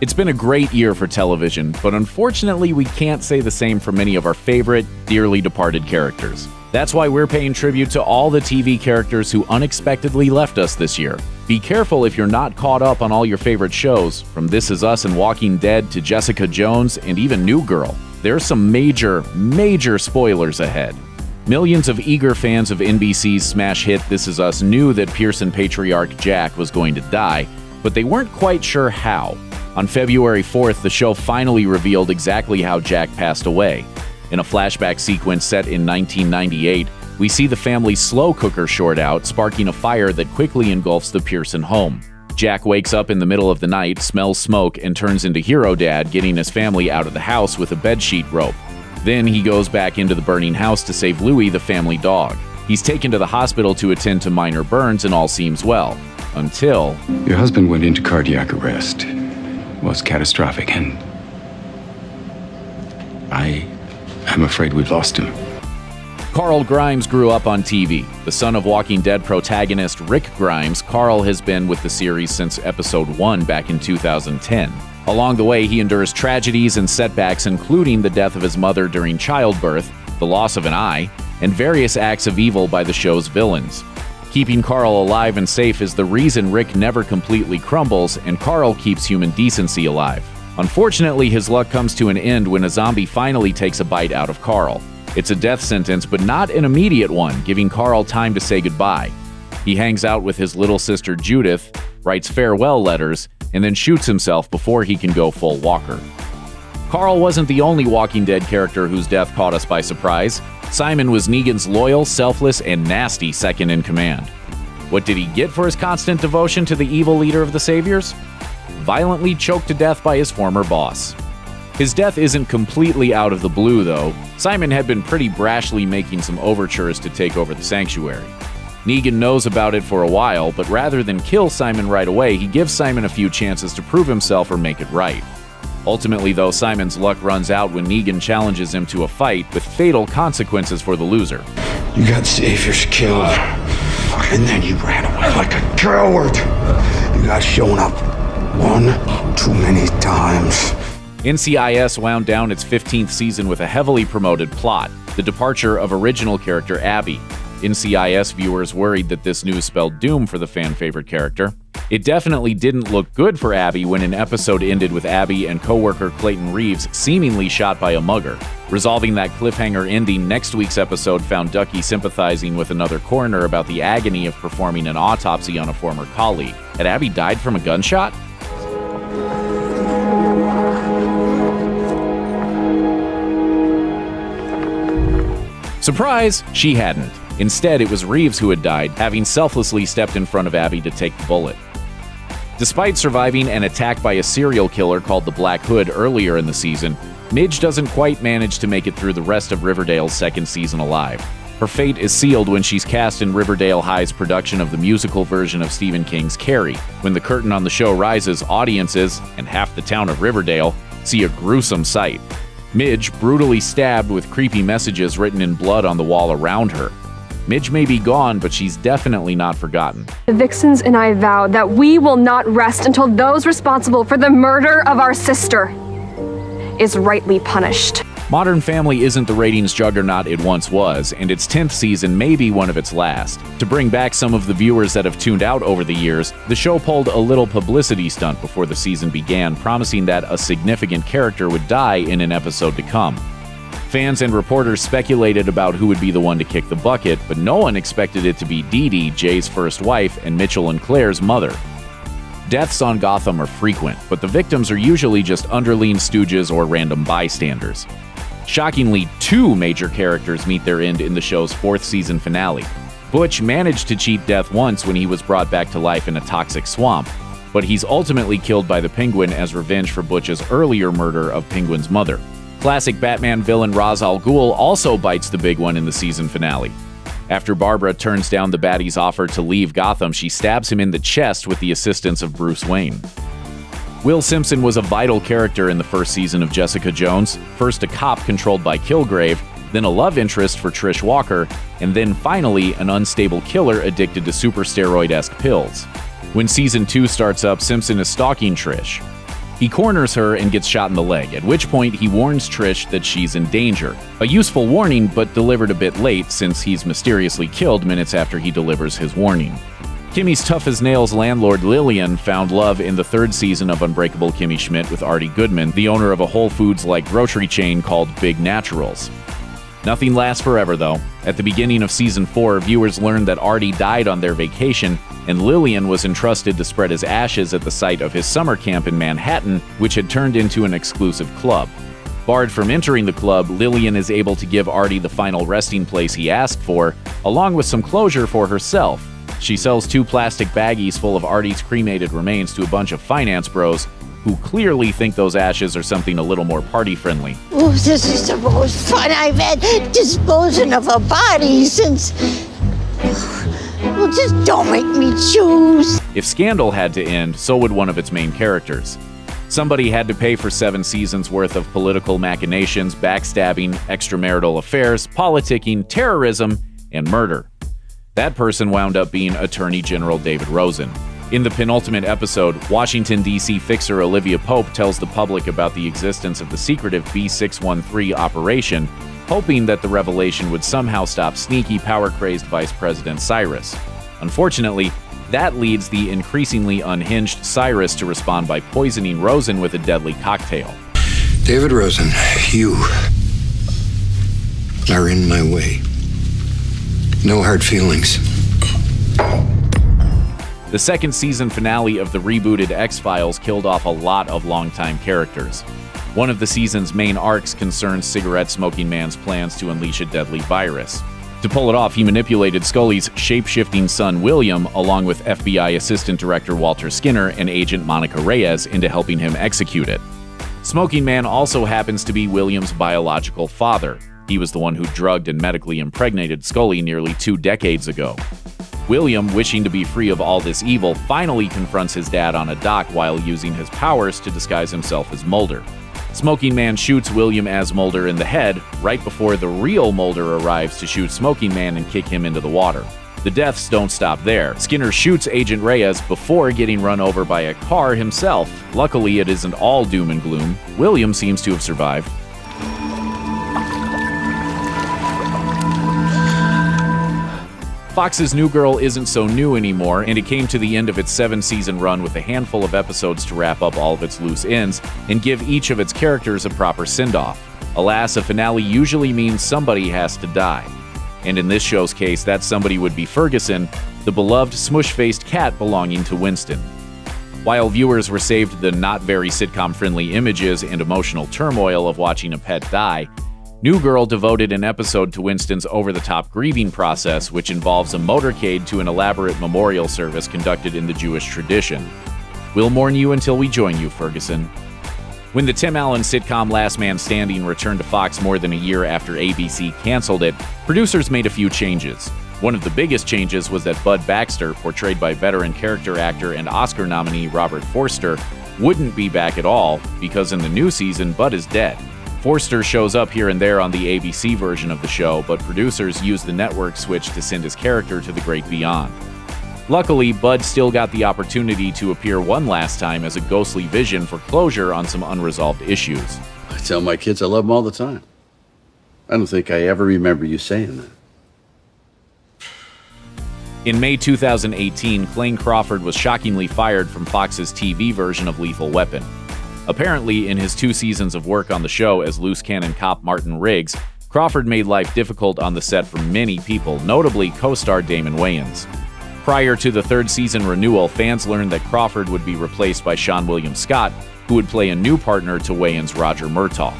It's been a great year for television, but unfortunately we can't say the same for many of our favorite, dearly departed characters. That's why we're paying tribute to all the TV characters who unexpectedly left us this year. Be careful if you're not caught up on all your favorite shows, from This Is Us and Walking Dead to Jessica Jones and even New Girl. There's some major, major spoilers ahead. Millions of eager fans of NBC's smash hit This Is Us knew that Pearson patriarch Jack was going to die, but they weren't quite sure how. On February 4th, the show finally revealed exactly how Jack passed away. In a flashback sequence set in 1998, we see the family's slow cooker short out, sparking a fire that quickly engulfs the Pearson home. Jack wakes up in the middle of the night, smells smoke, and turns into Hero Dad, getting his family out of the house with a bedsheet rope. Then he goes back into the burning house to save Louie, the family dog. He's taken to the hospital to attend to minor burns, and all seems well. Until… Your husband went into cardiac arrest. It was catastrophic, and… I'm afraid we've lost him. Carl Grimes grew up on TV. The son of Walking Dead protagonist Rick Grimes, Carl has been with the series since episode 1 back in 2010. Along the way, he endures tragedies and setbacks, including the death of his mother during childbirth, the loss of an eye, and various acts of evil by the show's villains. Keeping Carl alive and safe is the reason Rick never completely crumbles, and Carl keeps human decency alive. Unfortunately, his luck comes to an end when a zombie finally takes a bite out of Carl. It's a death sentence, but not an immediate one, giving Carl time to say goodbye. He hangs out with his little sister Judith, writes farewell letters, and then shoots himself before he can go full walker. Carl wasn't the only Walking Dead character whose death caught us by surprise. Simon was Negan's loyal, selfless, and nasty second-in-command. What did he get for his constant devotion to the evil leader of the Saviors? Violently choked to death by his former boss. His death isn't completely out of the blue, though. Simon had been pretty brashly making some overtures to take over the sanctuary. Negan knows about it for a while, but rather than kill Simon right away, he gives Simon a few chances to prove himself or make it right. Ultimately, though, Simon's luck runs out when Negan challenges him to a fight, with fatal consequences for the loser. You got Saviors killed, and then you ran away like a coward. You got shown up one too many times. NCIS wound down its 15th season with a heavily promoted plot, the departure of original character Abby. NCIS viewers worried that this news spelled doom for the fan-favorite character. It definitely didn't look good for Abby when an episode ended with Abby and co-worker Clayton Reeves seemingly shot by a mugger. Resolving that cliffhanger ending, next week's episode found Ducky sympathizing with another coroner about the agony of performing an autopsy on a former colleague. Had Abby died from a gunshot? Surprise! She hadn't. Instead, it was Reeves who had died, having selflessly stepped in front of Abby to take the bullet. Despite surviving an attack by a serial killer called the Black Hood earlier in the season, Midge doesn't quite manage to make it through the rest of Riverdale's second season alive. Her fate is sealed when she's cast in Riverdale High's production of the musical version of Stephen King's Carrie. When the curtain on the show rises, audiences, and half the town of Riverdale, see a gruesome sight. Midge brutally stabbed with creepy messages written in blood on the wall around her. Midge may be gone, but she's definitely not forgotten. The Vixens and I vowed that we will not rest until those responsible for the murder of our sister is rightly punished. Modern Family isn't the ratings juggernaut it once was, and its 10th season may be one of its last. To bring back some of the viewers that have tuned out over the years, the show pulled a little publicity stunt before the season began, promising that a significant character would die in an episode to come. Fans and reporters speculated about who would be the one to kick the bucket, but no one expected it to be DeDe, Jay's first wife, and Mitchell and Claire's mother. Deaths on Gotham are frequent, but the victims are usually just underling stooges or random bystanders. Shockingly, two major characters meet their end in the show's 4th season finale. Butch managed to cheat death once when he was brought back to life in a toxic swamp, but he's ultimately killed by the Penguin as revenge for Butch's earlier murder of Penguin's mother. Classic Batman villain Ra's al Ghul also bites the big one in the season finale. After Barbara turns down the baddie's offer to leave Gotham, she stabs him in the chest with the assistance of Bruce Wayne. Will Simpson was a vital character in the first season of Jessica Jones, first a cop controlled by Kilgrave, then a love interest for Trish Walker, and then finally an unstable killer addicted to super steroid-esque pills. When season 2 starts up, Simpson is stalking Trish. He corners her and gets shot in the leg, at which point he warns Trish that she's in danger. A useful warning, but delivered a bit late since he's mysteriously killed minutes after he delivers his warning. Kimmy's tough-as-nails landlord Lillian found love in the third season of Unbreakable Kimmy Schmidt with Artie Goodman, the owner of a Whole Foods-like grocery chain called Big Naturals. Nothing lasts forever, though. At the beginning of Season 4, viewers learned that Artie died on their vacation, and Lillian was entrusted to spread his ashes at the site of his summer camp in Manhattan, which had turned into an exclusive club. Barred from entering the club, Lillian is able to give Artie the final resting place he asked for, along with some closure for herself. She sells 2 plastic baggies full of Artie's cremated remains to a bunch of finance bros, who clearly think those ashes are something a little more party-friendly. Ooh, this is the most fun I've had disposing of a body since... Well, just don't make me choose. If Scandal had to end, so would one of its main characters. Somebody had to pay for 7 seasons worth of political machinations, backstabbing, extramarital affairs, politicking, terrorism, and murder. That person wound up being Attorney General David Rosen. In the penultimate episode, Washington, D.C. fixer Olivia Pope tells the public about the existence of the secretive B613 operation, hoping that the revelation would somehow stop sneaky, power-crazed Vice President Cyrus. Unfortunately, that leads the increasingly unhinged Cyrus to respond by poisoning Rosen with a deadly cocktail. David Rosen, you are in my way. No hard feelings. The second season finale of the rebooted X-Files killed off a lot of longtime characters. One of the season's main arcs concerns Cigarette Smoking Man's plans to unleash a deadly virus. To pull it off, he manipulated Scully's shape-shifting son William, along with FBI Assistant Director Walter Skinner and Agent Monica Reyes, into helping him execute it. Smoking Man also happens to be William's biological father. He was the one who drugged and medically impregnated Scully nearly 2 decades ago. William, wishing to be free of all this evil, finally confronts his dad on a dock while using his powers to disguise himself as Mulder. Smoking Man shoots William as Mulder in the head, right before the real Mulder arrives to shoot Smoking Man and kick him into the water. The deaths don't stop there. Skinner shoots Agent Reyes before getting run over by a car himself. Luckily, it isn't all doom and gloom. William seems to have survived. Fox's New Girl isn't so new anymore, and it came to the end of its 7-season run with a handful of episodes to wrap up all of its loose ends and give each of its characters a proper send-off. Alas, a finale usually means somebody has to die. And in this show's case, that somebody would be Ferguson, the beloved smush-faced cat belonging to Winston. While viewers were saved the not very sitcom-friendly images and emotional turmoil of watching a pet die, New Girl devoted an episode to Winston's over-the-top grieving process, which involves a motorcade to an elaborate memorial service conducted in the Jewish tradition. We'll mourn you until we join you, Ferguson. When the Tim Allen sitcom Last Man Standing returned to Fox more than a year after ABC canceled it, producers made a few changes. One of the biggest changes was that Bud Baxter, portrayed by veteran character actor and Oscar nominee Robert Forster, wouldn't be back at all, because in the new season, Bud is dead. Forster shows up here and there on the ABC version of the show, but producers use the network switch to send his character to the great beyond. Luckily, Bud still got the opportunity to appear one last time as a ghostly vision for closure on some unresolved issues. I tell my kids I love them all the time. I don't think I ever remember you saying that. In May 2018, Clayne Crawford was shockingly fired from Fox's TV version of Lethal Weapon. Apparently, in his 2 seasons of work on the show as loose cannon cop Martin Riggs, Crawford made life difficult on the set for many people, notably co-star Damon Wayans. Prior to the 3rd season renewal, fans learned that Crawford would be replaced by Sean William Scott, who would play a new partner to Wayans' Roger Murtaugh.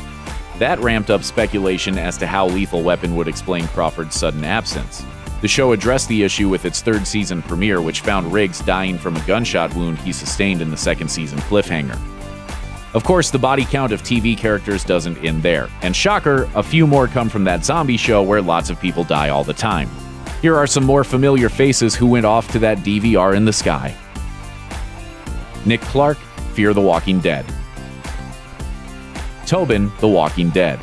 That ramped up speculation as to how Lethal Weapon would explain Crawford's sudden absence. The show addressed the issue with its 3rd season premiere, which found Riggs dying from a gunshot wound he sustained in the 2nd season cliffhanger. Of course, the body count of TV characters doesn't end there. And shocker, a few more come from that zombie show where lots of people die all the time. Here are some more familiar faces who went off to that DVR in the sky. Nick Clark, Fear the Walking Dead. Tobin, The Walking Dead.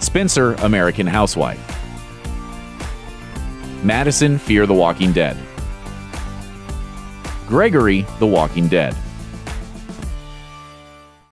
Spencer, American Housewife. Madison, Fear the Walking Dead. Gregory, The Walking Dead.